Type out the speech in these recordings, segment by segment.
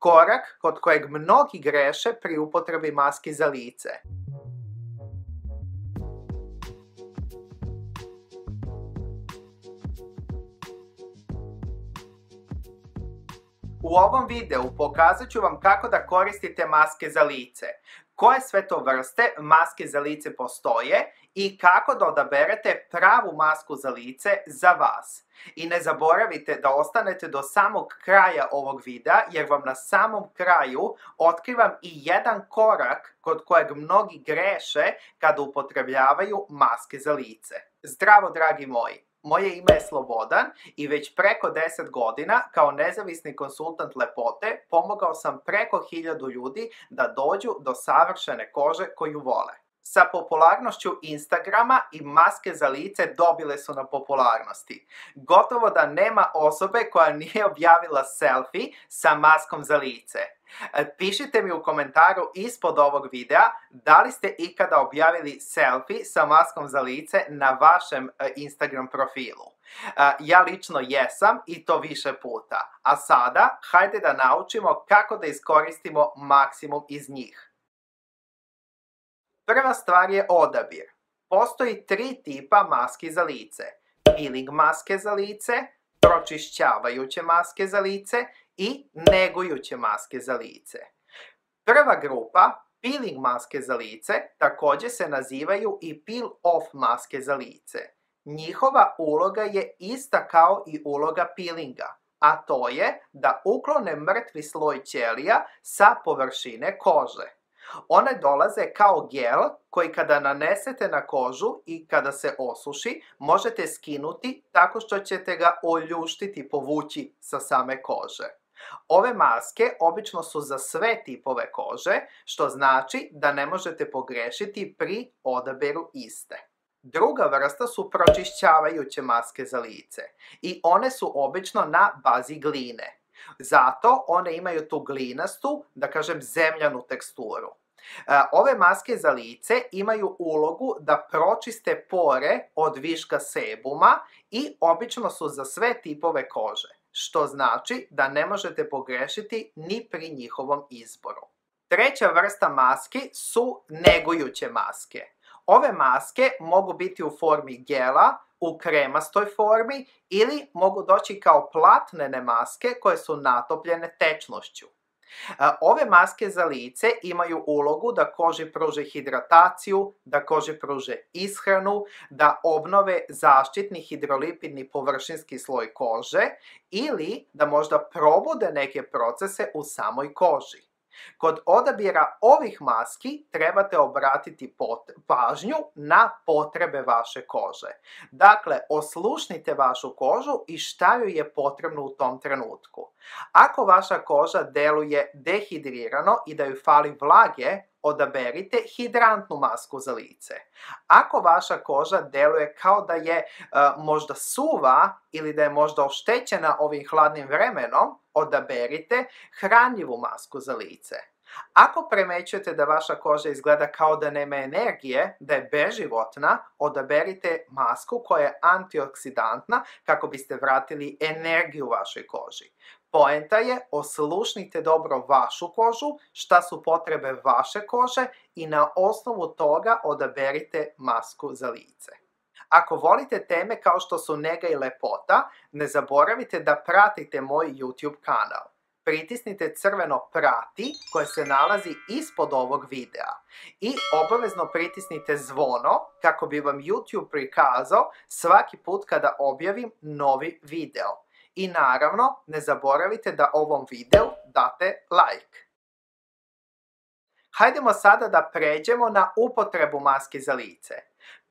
korak kod kojeg mnogi greše pri upotrebi maski za lice. U ovom videu pokazat ću vam kako da koristite maske za lice, koje sve to vrste maske za lice postoje i kako da odaberete pravu masku za lice za vas. I ne zaboravite da ostanete do samog kraja ovog videa jer vam na samom kraju otkrivam i jedan korak kod kojeg mnogi greše kada upotrebljavaju maske za lice. Zdravo dragi moji! Moje ime je Slobodan i već preko 10 godina kao nezavisni konsultant lepote pomogao sam preko 1000 ljudi da dođu do savršene kože koju vole. Sa popularnošću Instagrama i maske za lice dobile su na popularnosti. Gotovo da nema osobe koja nije objavila selfie sa maskom za lice. Pišite mi u komentaru ispod ovog videa da li ste ikada objavili selfie sa maskom za lice na vašem Instagram profilu. Ja lično jesam i to više puta. A sada, hajde da naučimo kako da iskoristimo maksimum iz njih. Prva stvar je odabir. Postoji 3 tipa maski za lice. Peeling maske za lice, pročišćavajuće maske za lice i negujuće maske za lice. Prva grupa, peeling maske za lice, također se nazivaju i peel-off maske za lice. Njihova uloga je ista kao i uloga peelinga, a to je da uklone mrtvi sloj ćelija sa površine kože. One dolaze kao gel koji kada nanesete na kožu i kada se osuši možete skinuti tako što ćete ga oljuštiti, povući sa same kože. Ove maske obično su za sve tipove kože, što znači da ne možete pogrešiti pri odabiru iste. Druga vrsta su pročišćavajuće maske za lice i one su obično na bazi gline. Zato one imaju tu glinastu, da kažem zemljanu teksturu. Ove maske za lice imaju ulogu da pročiste pore od viška sebuma i obično su za sve tipove kože, što znači da ne možete pogrešiti ni pri njihovom izboru. Treća vrsta maski su negujuće maske. Ove maske mogu biti u formi gela, u kremastoj formi ili mogu doći kao platnene maske koje su natopljene tečnošću. Ove maske za lice imaju ulogu da koži pruže hidrataciju, da koži pruže ishranu, da obnove zaštitni hidrolipidni površinski sloj kože ili da možda probude neke procese u samoj koži. Kod odabira ovih maski trebate obratiti pažnju na potrebe vaše kože. Dakle, oslušnite vašu kožu i šta joj je potrebno u tom trenutku. Ako vaša koža deluje dehidrirano i da joj fali vlage, odaberite hidrantnu masku za lice. Ako vaša koža deluje kao da je možda suva ili da je možda oštećena ovim hladnim vremenom, odaberite hranljivu masku za lice. Ako primećujete da vaša koža izgleda kao da nema energije, da je beživotna, odaberite masku koja je antioksidantna kako biste vratili energiju vašoj koži. Poenta je, oslušnite dobro vašu kožu, šta su potrebe vaše kože i na osnovu toga odaberite masku za lice. Ako volite teme kao što su nega i lepota, ne zaboravite da pratite moj YouTube kanal. Pritisnite crveno prati koje se nalazi ispod ovog videa i obavezno pritisnite zvono kako bi vam YouTube prikazao svaki put kada objavim novi video. I naravno, ne zaboravite da ovom videu date like. Hajdemo sada da pređemo na upotrebu maski za lice.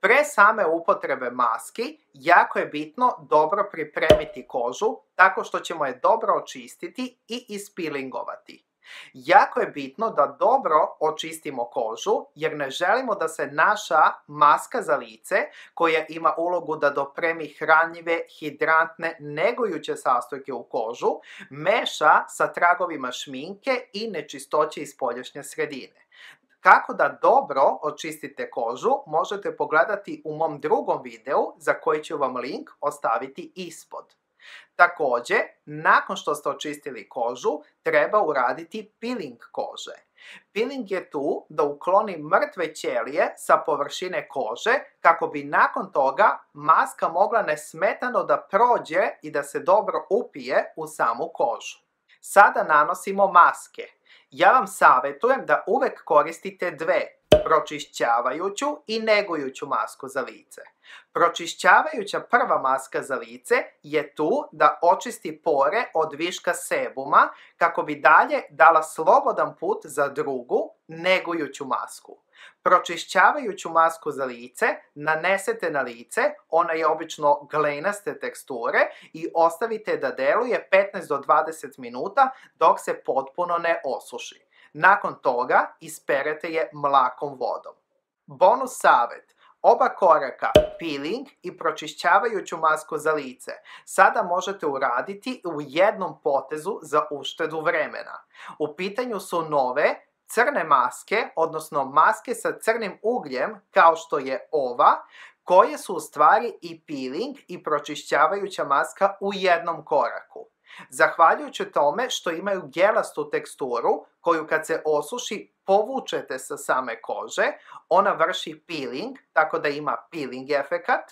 Pre same upotrebe maski, jako je bitno dobro pripremiti kožu tako što ćemo je dobro očistiti i ispilingovati. Jako je bitno da dobro očistimo kožu jer ne želimo da se naša maska za lice, koja ima ulogu da dopremi hranljive, hidrantne, negujuće sastojke u kožu, meša sa tragovima šminke i nečistoće iz spoljašnje sredine. Kako da dobro očistite kožu možete pogledati u mom drugom videu za koji ću vam link ostaviti ispod. Takođe, nakon što ste očistili kožu, treba uraditi peeling kože. Peeling je tu da ukloni mrtve ćelije sa površine kože kako bi nakon toga maska mogla nesmetano da prođe i da se dobro upije u samu kožu. Sada nanosimo maske. Ja vam savjetujem da uvek koristite dve, pročišćavajuću i negujuću masku za lice. Pročišćavajuća prva maska za lice je tu da očisti pore od viška sebuma kako bi dalje dala slobodan put za drugu, negujuću masku. Pročišćavajuću masku za lice nanesete na lice, ona je obično glenaste teksture, i ostavite da deluje 15 do 20 minuta dok se potpuno ne osuši. Nakon toga isperete je mlakom vodom. Bonus savjet. Oba koraka, peeling i pročišćavajuću masku za lice, sada možete uraditi u jednom potezu za uštedu vremena. U pitanju su nove, crne maske, odnosno maske sa crnim ugljem, kao što je ova, koje su u stvari i peeling i pročišćavajuća maska u jednom koraku. Zahvaljujući tome što imaju gelastu teksturu, koju kad se osuši povučete sa same kože, ona vrši peeling, tako da ima peeling efekat,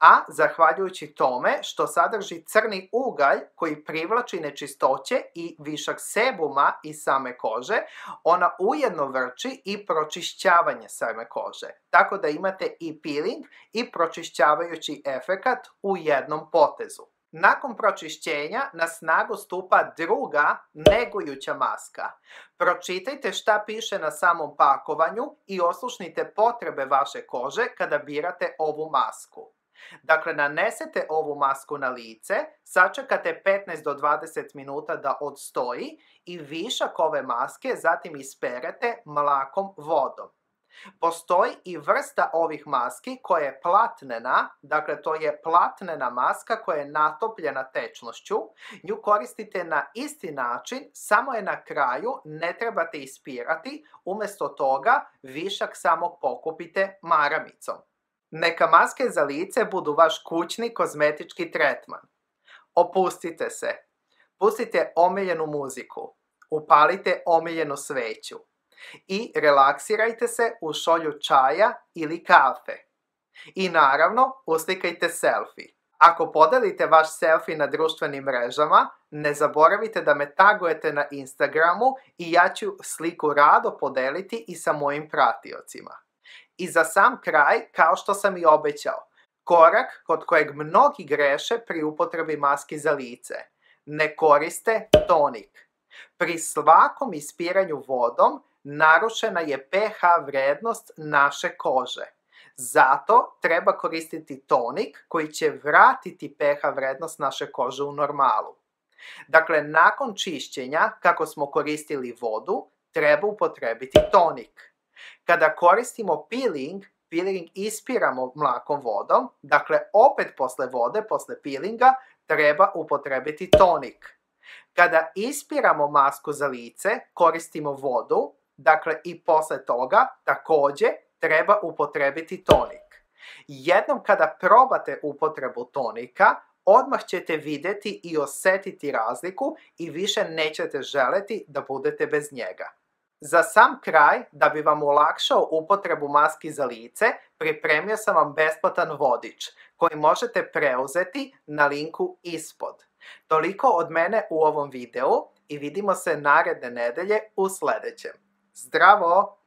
a zahvaljujući tome što sadrži crni ugalj koji privlači nečistoće i višak sebuma iz same kože, ona ujedno vrši i pročišćavanje same kože, tako da imate i peeling i pročišćavajući efekat u jednom potezu. Nakon pročišćenja na snagu stupa druga, negujuća maska. Pročitajte šta piše na samom pakovanju i oslušnite potrebe vaše kože kada birate ovu masku. Dakle, nanesete ovu masku na lice, sačekate 15 do 20 minuta da odstoji i višak ove maske zatim isperete mlakom vodom. Postoji i vrsta ovih maski koja je platnena, dakle to je platnena maska koja je natopljena tečnošću. Nju koristite na isti način, samo je na kraju ne trebate ispirati, umjesto toga višak samo pokupite maramicom. Neka maske za lice budu vaš kućni kozmetički tretman. Opustite se, pustite omiljenu muziku, upalite omiljenu sveću i relaksirajte se u šolju čaja ili kafe. I naravno, uslikajte selfie. Ako podelite vaš selfie na društvenim mrežama, ne zaboravite da me tagujete na Instagramu i ja ću sliku rado podeliti i sa mojim pratiocima. I za sam kraj, kao što sam i obećao, korak kod kojeg mnogi greše pri upotrebi maski za lice. Ne koriste tonik. Pri svakom ispiranju vodom narušena je pH vrednost naše kože. Zato treba koristiti tonik koji će vratiti pH vrednost naše kože u normalu. Dakle, nakon čišćenja, kako smo koristili vodu, treba upotrebiti tonik. Kada koristimo peeling, peeling ispiramo mlakom vodom, dakle opet posle vode, posle peelinga, treba upotrebiti tonik. Kada ispiramo masku za lice, koristimo vodu, dakle i posle toga također treba upotrebiti tonik. Jednom kada probate upotrebu tonika, odmah ćete vidjeti i osjetiti razliku i više nećete želeti da budete bez njega. Za sam kraj, da bi vam olakšao upotrebu maski za lice, pripremio sam vam besplatan vodič koji možete preuzeti na linku ispod. Toliko od mene u ovom videu i vidimo se naredne nedelje u sljedećem. Zdravo!